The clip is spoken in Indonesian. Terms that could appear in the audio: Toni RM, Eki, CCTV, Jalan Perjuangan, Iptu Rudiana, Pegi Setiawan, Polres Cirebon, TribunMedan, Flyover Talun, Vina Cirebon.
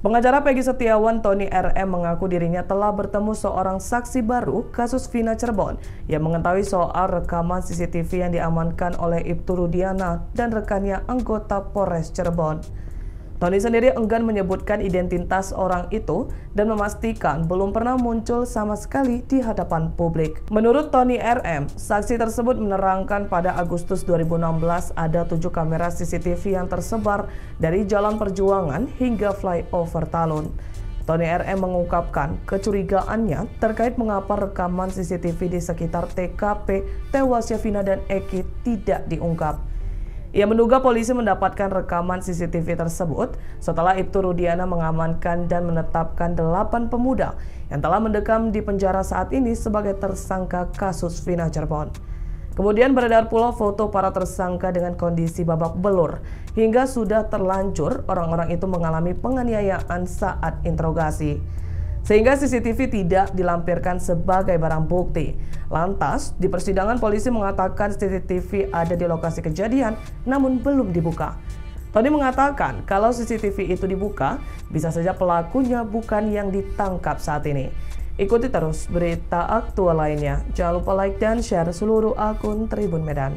Pengacara Pegi Setiawan, Toni RM, mengaku dirinya telah bertemu seorang saksi baru kasus Vina Cirebon yang mengetahui soal rekaman CCTV yang diamankan oleh Iptu Rudiana dan rekannya anggota Polres Cirebon. Toni sendiri enggan menyebutkan identitas orang itu dan memastikan belum pernah muncul sama sekali di hadapan publik. Menurut Toni RM, saksi tersebut menerangkan pada Agustus 2016 ada 7 kamera CCTV yang tersebar dari Jalan Perjuangan hingga Flyover Talun. Toni RM mengungkapkan kecurigaannya terkait mengapa rekaman CCTV di sekitar TKP tewasnya Vina dan Eki tidak diungkap. Ia menduga polisi mendapatkan rekaman CCTV tersebut setelah Iptu Rudiana mengamankan dan menetapkan 8 pemuda yang telah mendekam di penjara saat ini sebagai tersangka kasus Vina Cirebon. Kemudian beredar pula foto para tersangka dengan kondisi babak belur, hingga sudah terlanjur orang-orang itu mengalami penganiayaan saat interogasi. Sehingga CCTV tidak dilampirkan sebagai barang bukti. Lantas, di persidangan polisi mengatakan CCTV ada di lokasi kejadian namun belum dibuka. Toni mengatakan kalau CCTV itu dibuka, bisa saja pelakunya bukan yang ditangkap saat ini. Ikuti terus berita aktual lainnya. Jangan lupa like dan share seluruh akun Tribun Medan.